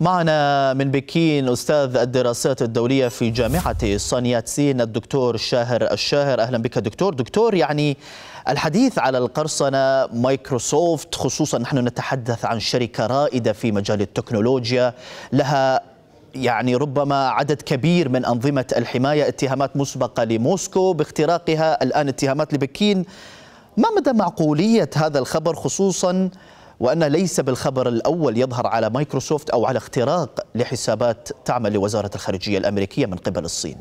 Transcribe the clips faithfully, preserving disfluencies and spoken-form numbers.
معنا من بكين أستاذ الدراسات الدولية في جامعة صن يات سين الدكتور شاهر الشاهر. أهلا بك دكتور. دكتور يعني الحديث على القرصنة مايكروسوفت، خصوصا نحن نتحدث عن شركة رائدة في مجال التكنولوجيا، لها يعني ربما عدد كبير من أنظمة الحماية، اتهامات مسبقة لموسكو باختراقها، الآن اتهامات لبكين. ما مدى معقولية هذا الخبر، خصوصا وأن ليس بالخبر الأول يظهر على مايكروسوفت أو على اختراق لحسابات تعمل لوزارة الخارجية الأمريكية من قبل الصين؟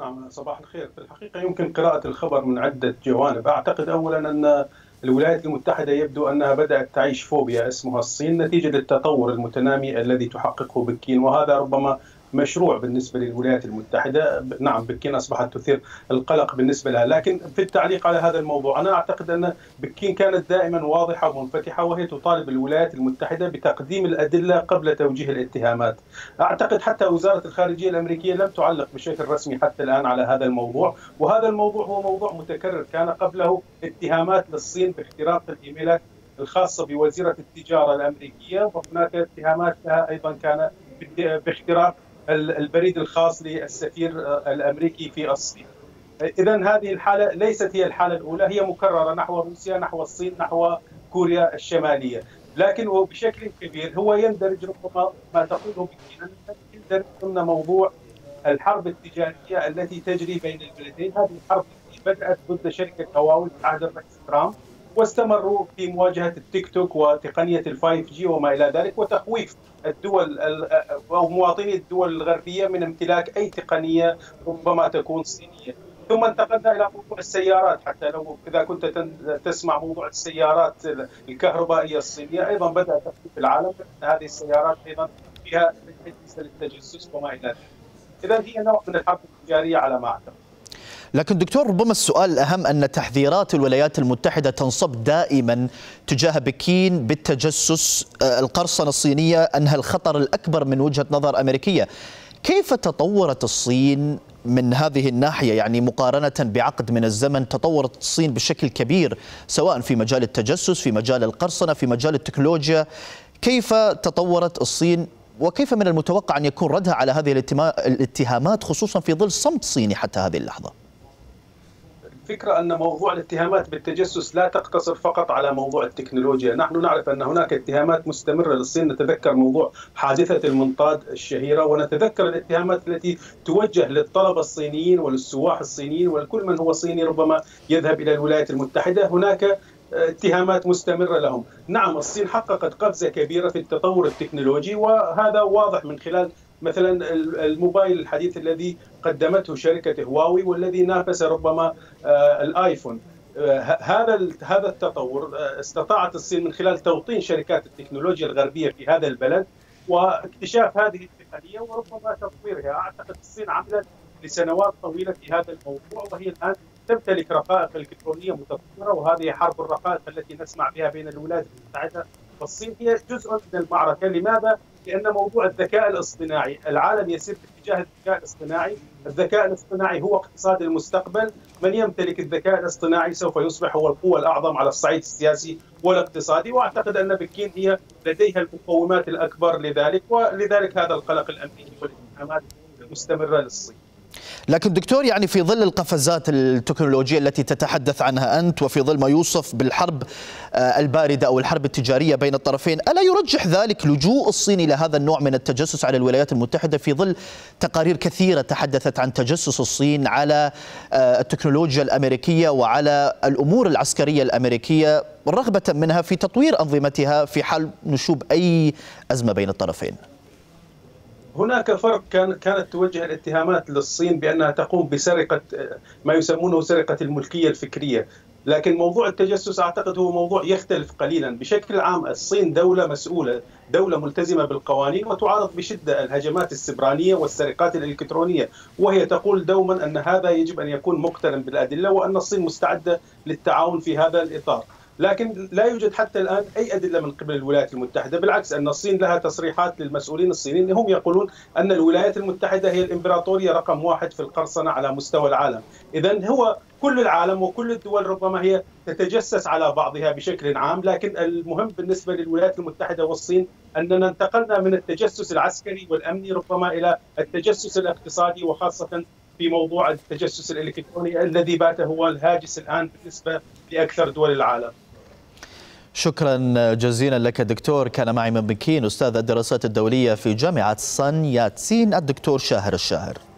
نعم، صباح الخير. في الحقيقة يمكن قراءة الخبر من عدة جوانب. أعتقد أولا أن الولايات المتحدة يبدو أنها بدأت تعيش فوبيا اسمها الصين نتيجة للتطور المتنامي الذي تحققه بكين، وهذا ربما مشروع بالنسبة للولايات المتحدة. نعم، بكين أصبحت تثير القلق بالنسبة لها. لكن في التعليق على هذا الموضوع، أنا أعتقد أن بكين كانت دائما واضحة ومنفتحة وهي تطالب الولايات المتحدة بتقديم الأدلة قبل توجيه الاتهامات. أعتقد حتى وزارة الخارجية الأمريكية لم تعلق بشكل رسمي حتى الآن على هذا الموضوع، وهذا الموضوع هو موضوع متكرر. كان قبله اتهامات للصين باختراق الإيميلات الخاصة بوزيرة التجارة الأمريكية، وهناك اتهامات لها أيضا كان باختراق البريد الخاص للسفير الأمريكي في الصين. إذا هذه الحالة ليست هي الحالة الأولى، هي مكررة نحو روسيا، نحو الصين، نحو كوريا الشمالية. لكن وبشكل كبير هو يندرج ربما ما تقوله بكين يندرج ضمن موضوع الحرب التجارية التي تجري بين البلدين. هذه الحرب بدأت ضد شركة هواوي في عهد الرئيس ترامب، واستمروا في مواجهة التيك توك وتقنية الفايف جي وما إلى ذلك، وتخويف الدول أو مواطني الدول الغربية من امتلاك أي تقنية ربما تكون صينية. ثم انتقلنا إلى موضوع السيارات، حتى لو إذا كنت تسمع موضوع السيارات الكهربائية الصينية أيضا بدأت تخوف العالم. هذه السيارات أيضا فيها أجهزة للتجسس وما إلى ذلك. إذا هي نوع من الحرب التجارية على ما أعتقد. لكن دكتور، ربما السؤال الأهم أن تحذيرات الولايات المتحدة تنصب دائما تجاه بكين بالتجسس، القرصنة الصينية أنها الخطر الأكبر من وجهة نظر أمريكية. كيف تطورت الصين من هذه الناحية؟ يعني مقارنة بعقد من الزمن تطورت الصين بشكل كبير، سواء في مجال التجسس، في مجال القرصنة، في مجال التكنولوجيا. كيف تطورت الصين؟ وكيف من المتوقع أن يكون ردها على هذه الاتهامات، خصوصا في ظل صمت صيني حتى هذه اللحظة؟ الفكرة أن موضوع الاتهامات بالتجسس لا تقتصر فقط على موضوع التكنولوجيا. نحن نعرف أن هناك اتهامات مستمرة للصين. نتذكر موضوع حادثة المنطاد الشهيرة، ونتذكر الاتهامات التي توجه للطلبة الصينيين وللسواح الصينيين ولكل من هو صيني ربما يذهب إلى الولايات المتحدة. هناك اتهامات مستمرة لهم. نعم، الصين حققت قفزة كبيرة في التطور التكنولوجي، وهذا واضح من خلال مثلا الموبايل الحديث الذي قدمته شركة هواوي والذي نافس ربما الايفون. هذا هذا التطور استطاعت الصين من خلال توطين شركات التكنولوجيا الغربية في هذا البلد واكتشاف هذه التقنية وربما تطويرها. اعتقد الصين عملت لسنوات طويلة في هذا الموضوع، وهي الان تمتلك رقائق إلكترونية متطورة، وهذه حرب الرقائق التي نسمع بها بين الولايات المتحدة والصين هي جزء من المعركة. لماذا؟ لأن موضوع الذكاء الاصطناعي، العالم يسير باتجاه الذكاء الاصطناعي، الذكاء الاصطناعي هو اقتصاد المستقبل، من يمتلك الذكاء الاصطناعي سوف يصبح هو القوة الأعظم على الصعيد السياسي والاقتصادي، وأعتقد أن بكين هي لديها المقومات الأكبر لذلك، ولذلك هذا القلق الأمني والاتهامات المستمرة للصين. لكن دكتور، يعني في ظل القفزات التكنولوجية التي تتحدث عنها أنت، وفي ظل ما يوصف بالحرب الباردة أو الحرب التجارية بين الطرفين، ألا يرجح ذلك لجوء الصين إلى هذا النوع من التجسس على الولايات المتحدة، في ظل تقارير كثيرة تحدثت عن تجسس الصين على التكنولوجيا الأمريكية وعلى الأمور العسكرية الأمريكية، رغبة منها في تطوير أنظمتها في حال نشوب أي أزمة بين الطرفين؟ هناك فرق. كان كانت توجه الاتهامات للصين بأنها تقوم بسرقة ما يسمونه سرقة الملكية الفكرية، لكن موضوع التجسس أعتقد هو موضوع يختلف قليلا. بشكل عام الصين دولة مسؤولة، دولة ملتزمة بالقوانين، وتعارض بشدة الهجمات السبرانية والسرقات الإلكترونية، وهي تقول دوما أن هذا يجب أن يكون مقترن بالأدلة، وأن الصين مستعدة للتعاون في هذا الإطار. لكن لا يوجد حتى الآن أي أدلة من قبل الولايات المتحدة. بالعكس، أن الصين لها تصريحات للمسؤولين الصينيين، هم يقولون أن الولايات المتحدة هي الإمبراطورية رقم واحد في القرصنة على مستوى العالم. إذن هو كل العالم وكل الدول ربما هي تتجسس على بعضها بشكل عام، لكن المهم بالنسبة للولايات المتحدة والصين أننا انتقلنا من التجسس العسكري والأمني ربما إلى التجسس الاقتصادي، وخاصة في موضوع التجسس الإلكتروني الذي بات هو الهاجس الآن بالنسبة لأكثر دول العالم. شكرا جزيلا لك دكتور. كان معي من بكين أستاذ الدراسات الدولية في جامعة صن يات سين الدكتور شاهر الشاهر.